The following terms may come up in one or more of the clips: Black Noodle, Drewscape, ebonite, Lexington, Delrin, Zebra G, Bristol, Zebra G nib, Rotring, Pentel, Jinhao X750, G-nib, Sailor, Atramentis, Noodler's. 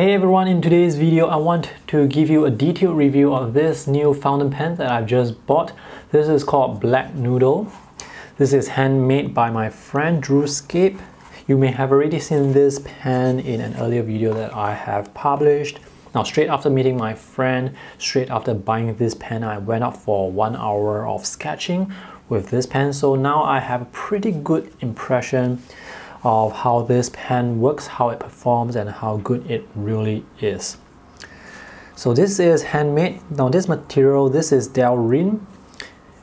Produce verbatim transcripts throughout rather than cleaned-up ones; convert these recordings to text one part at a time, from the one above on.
Hey everyone, in today's video I want to give you a detailed review of this new fountain pen that I've just bought. This is called Black Noodle. This is handmade by my friend Drewscape. You may have already seen this pen in an earlier video that I have published. Now, straight after meeting my friend, straight after buying this pen, I went out for one hour of sketching with this pen. So now I have a pretty good impression of how this pen works, how it performs, and how good it really is. So this is handmade. Now this material, this is Delrin.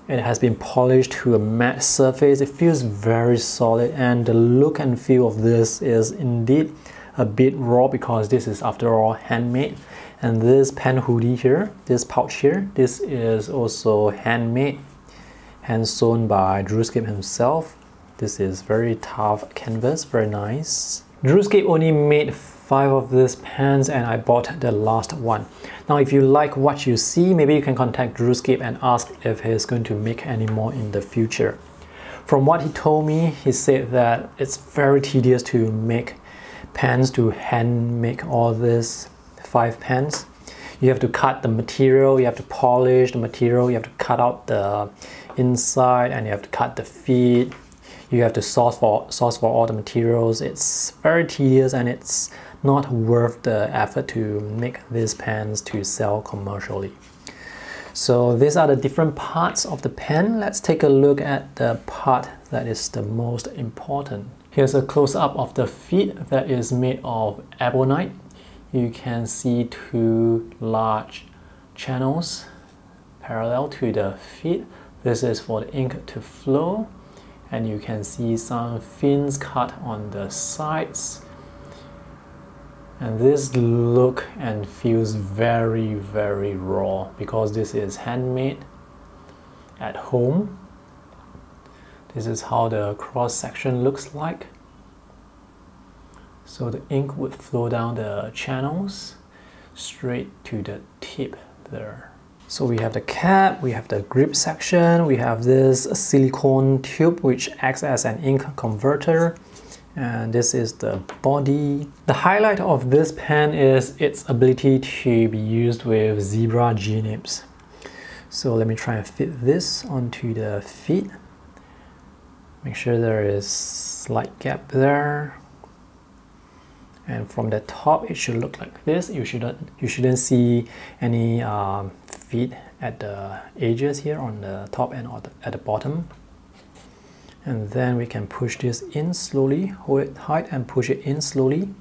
It has been polished to a matte surface. It feels very solid, and the look and feel of this is indeed a bit raw because this is, after all, handmade. And this pen hoodie here, this pouch here, this is also handmade, hand sewn by Drewscape himself. This is very tough canvas, very nice. Drewscape only made five of these pens and I bought the last one. Now if you like what you see, maybe you can contact Drewscape and ask if he's going to make any more in the future. From what he told me, he said that it's very tedious to make pens, to hand make all these five pens. You have to cut the material, you have to polish the material, you have to cut out the inside, and you have to cut the feet. You have to source for source for all the materials. It's very tedious and it's not worth the effort to make these pens to sell commercially. So these are the different parts of the pen. Let's take a look at the part that is the most important. Here's a close-up of the feet that is made of ebonite. You can see two large channels parallel to the feet. This is for the ink to flow. And you can see some fins cut on the sides, and this look and feels very very raw because this is handmade at home. This is how the cross section looks like. So the ink would flow down the channels straight to the tip there. So we have the cap, we have the grip section, we have this silicone tube which acts as an ink converter, and this is the body. The highlight of this pen is its ability to be used with Zebra G nibs. So let me try and fit this onto the feet. Make sure there is a slight gap there. And from the top, it should look like this. You shouldn't, you shouldn't see any um, feet at the edges here on the top and at the bottom. And then we can push this in slowly, hold it tight and push it in slowly.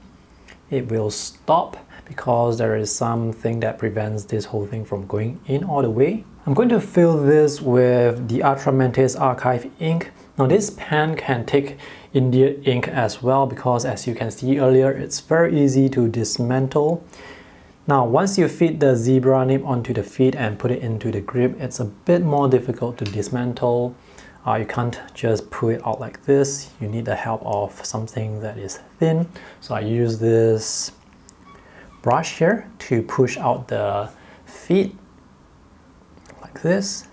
It will stop because there is something that prevents this whole thing from going in all the way. I'm going to fill this with the Atramentis Archive ink. Now this pen can take India ink as well because, as you can see earlier, it's very easy to dismantle. Now once you fit the Zebra nib onto the feet and put it into the grip, it's a bit more difficult to dismantle. Uh, you can't just pull it out like this. You need the help of something that is thin. So I use this brush here to push out the feet. This.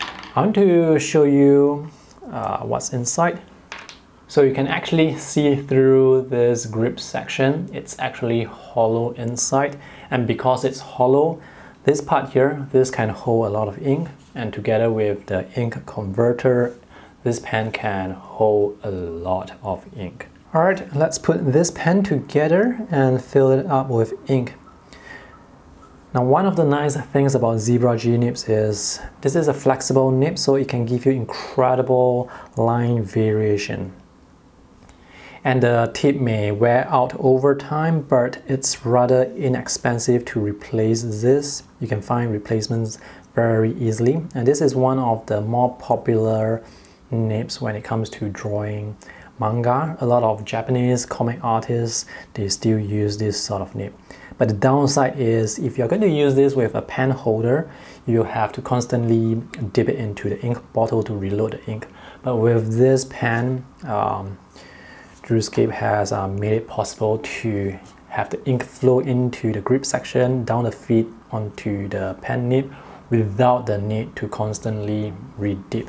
I want to show you uh, what's inside. So you can actually see through this grip section. It's actually hollow inside, and because it's hollow, this part here, this can hold a lot of ink, and together with the ink converter, this pen can hold a lot of ink. Alright, let's put this pen together and fill it up with ink. Now one of the nice things about Zebra G nibs is this is a flexible nib, so it can give you incredible line variation. And the tip may wear out over time, but it's rather inexpensive to replace this. You can find replacements very easily. And this is one of the more popular nibs when it comes to drawing manga. A lot of Japanese comic artists, they still use this sort of nib. But the downside is, if you're going to use this with a pen holder, you have to constantly dip it into the ink bottle to reload the ink. But with this pen, um, Drewscape has uh, made it possible to have the ink flow into the grip section, down the feet onto the pen nib, without the need to constantly re-dip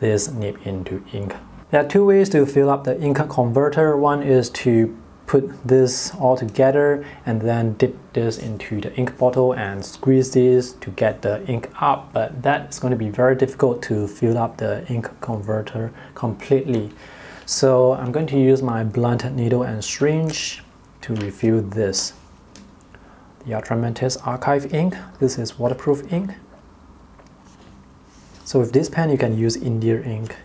this nib into ink. There are two ways to fill up the ink converter. One is to put this all together and then dip this into the ink bottle and squeeze this to get the ink up, but that is going to be very difficult to fill up the ink converter completely. So I'm going to use my blunt needle and syringe to refill this. The Atramentis Archive ink, this is waterproof ink. So with this pen you can use India ink,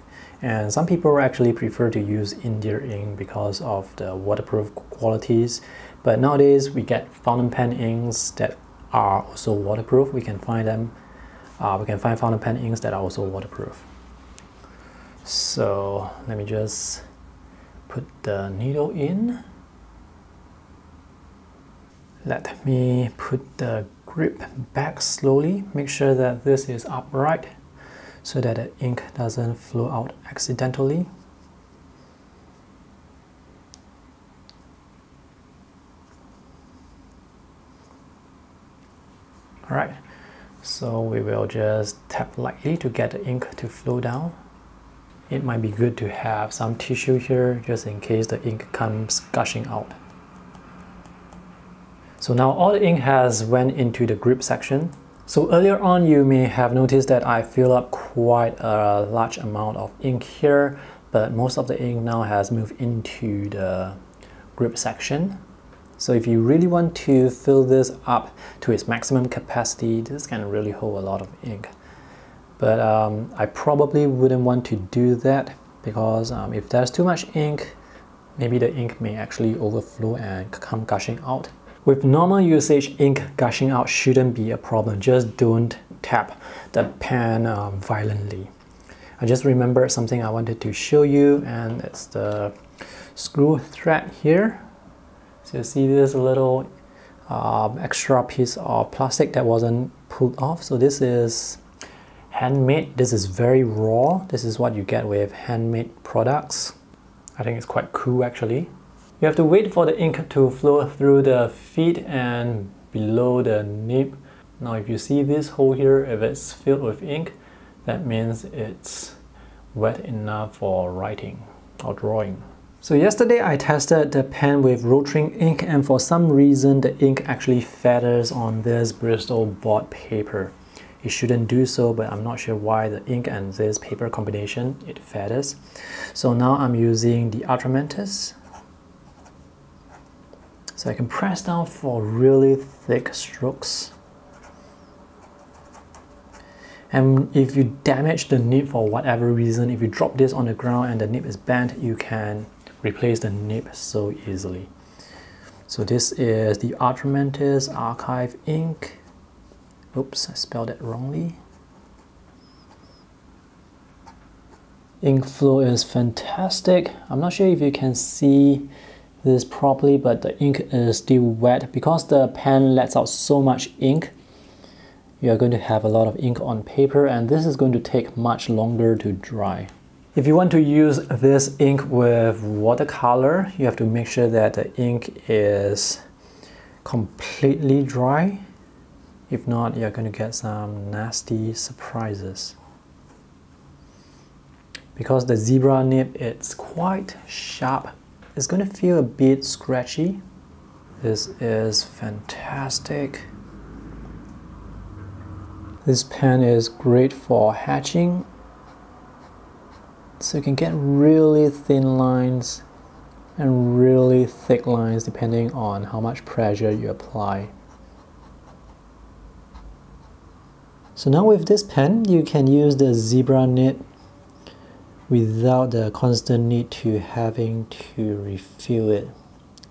and some people actually prefer to use India ink because of the waterproof qualities, but nowadays we get fountain pen inks that are also waterproof. We can find them, uh, we can find fountain pen inks that are also waterproof. So let me just put the needle in. Let me put the grip back slowly, make sure that this is upright, so that the ink doesn't flow out accidentally. Alright, so we will just tap lightly to get the ink to flow down. It might be good to have some tissue here just in case the ink comes gushing out. So now all the ink has went into the grip section. So earlier on you may have noticed that I filled up quite a large amount of ink here, but most of the ink now has moved into the grip section. So if you really want to fill this up to its maximum capacity, this can really hold a lot of ink. But um, I probably wouldn't want to do that because um, if there's too much ink, maybe the ink may actually overflow and come gushing out. With normal usage, ink gushing out shouldn't be a problem. Just don't tap the pen um, violently. I just remembered something I wanted to show you, and it's the screw thread here. So you see this little uh, extra piece of plastic that wasn't pulled off. So this is handmade. This is very raw. This is what you get with handmade products. I think it's quite cool actually. You have to wait for the ink to flow through the feed and below the nib. Now if you see this hole here, if it's filled with ink, that means it's wet enough for writing or drawing. So yesterday I tested the pen with Rotring ink, and for some reason the ink actually feathers on this Bristol board paper. It shouldn't do so, but I'm not sure why the ink and this paper combination, it feathers. So now I'm using the Atramentis. So I can press down for really thick strokes. And if you damage the nib for whatever reason, if you drop this on the ground and the nib is bent, you can replace the nib so easily. So this is the Atramentis Archive ink. Oops, I spelled that wrongly. Ink flow is fantastic. I'm not sure if you can see this properly, but the ink is still wet because the pen lets out so much ink. You are going to have a lot of ink on paper, and this is going to take much longer to dry. If you want to use this ink with watercolor, you have to make sure that the ink is completely dry. If not, you're going to get some nasty surprises. Because the Zebra nib, it's quite sharp. It's going to feel a bit scratchy. This is fantastic. This pen is great for hatching. So you can get really thin lines and really thick lines depending on how much pressure you apply. So now with this pen, you can use the Zebra nib without the constant need to having to refill it,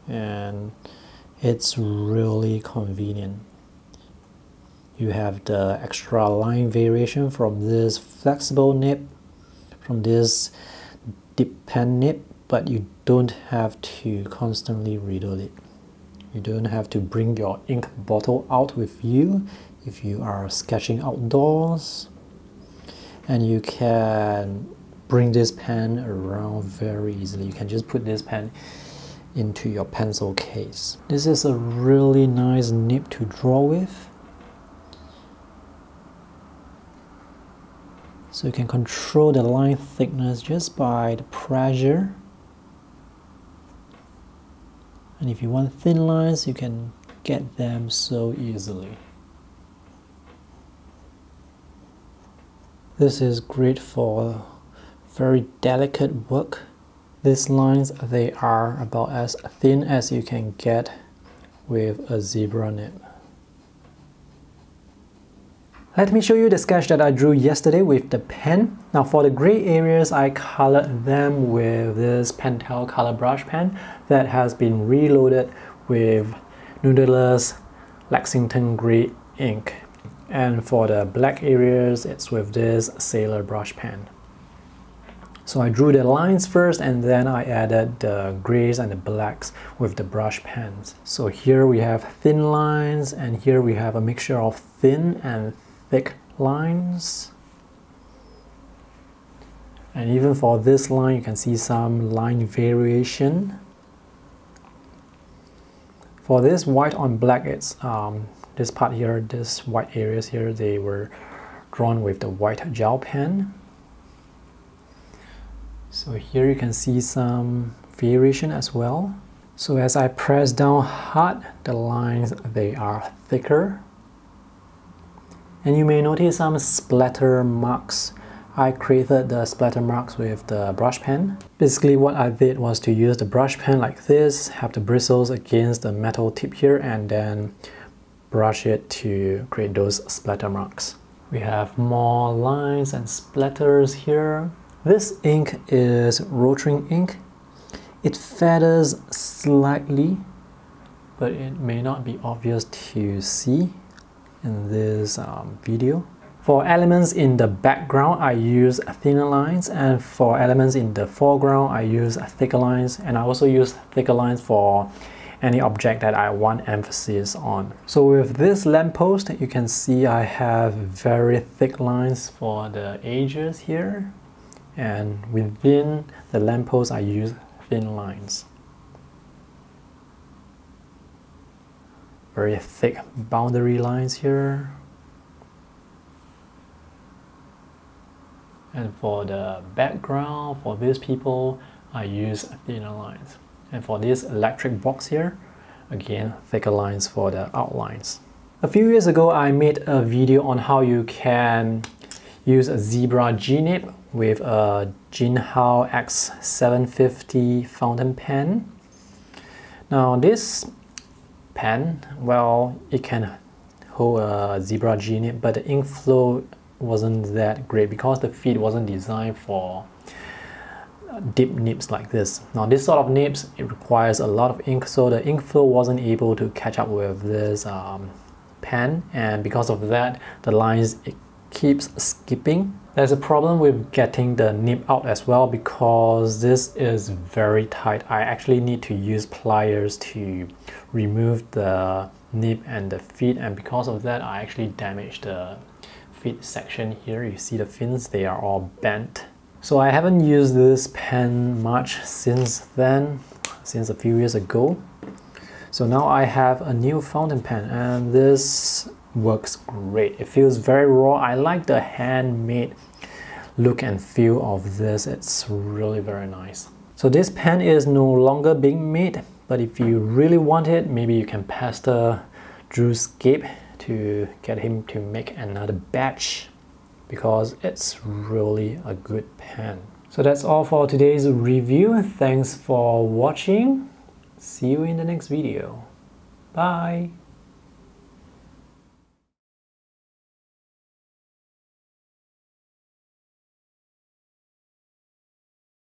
and it's really convenient. You have the extra line variation from this flexible nib, from this deep pen nib, but you don't have to constantly reload it. You don't have to bring your ink bottle out with you if you are sketching outdoors, and you can bring this pen around very easily. You can just put this pen into your pencil case. This is a really nice nib to draw with. So you can control the line thickness just by the pressure. And if you want thin lines, you can get them so easily. This is great for very delicate work. These lines, they are about as thin as you can get with a zebra nib. Let me show you the sketch that I drew yesterday with the pen. Now for the grey areas, I coloured them with this Pentel colour brush pen that has been reloaded with Noodler's Lexington grey ink. And for the black areas, it's with this Sailor brush pen. So I drew the lines first and then I added the greys and the blacks with the brush pens. So here we have thin lines and here we have a mixture of thin and thin thick lines, and even for this line you can see some line variation. For this white on black, it's um, this part here, this white areas here, they were drawn with the white gel pen. So here you can see some variation as well. So as I press down hard, the lines, they are thicker. And you may notice some splatter marks. I created the splatter marks with the brush pen. Basically what I did was to use the brush pen like this, have the bristles against the metal tip here, and then brush it to create those splatter marks. We have more lines and splatters here. This ink is Rotring ink. It feathers slightly, but it may not be obvious to see in this um, video. For elements in the background, I use thinner lines, and for elements in the foreground, I use thicker lines, and I also use thicker lines for any object that I want emphasis on. So with this lamppost, you can see I have very thick lines for the edges here, and within the lamppost, I use thin lines. Very thick boundary lines here. And for the background, for these people, I use thinner lines. And for this electric box here, again, thicker lines for the outlines. A few years ago, I made a video on how you can use a Zebra G-nib with a Jinhao X seven fifty fountain pen. Now this pen, well, it can hold a Zebra G-nib, but the ink flow wasn't that great because the feed wasn't designed for deep nibs like this. Now this sort of nibs, it requires a lot of ink, so the ink flow wasn't able to catch up with this um, pen, and because of that, the lines, it keeps skipping. There's a problem with getting the nib out as well because this is very tight. I actually need to use pliers to remove the nib and the feed, and because of that I actually damaged the feed section here. You see the fins, they are all bent. So I haven't used this pen much since then, since a few years ago. So now I have a new fountain pen and this works great. It feels very raw. I like the handmade look and feel of this. It's really very nice. So this pen is no longer being made, but if you really want it, maybe you can pester Drewscape to get him to make another batch because it's really a good pen. So that's all for today's review. Thanks for watching. See you in the next video. Bye.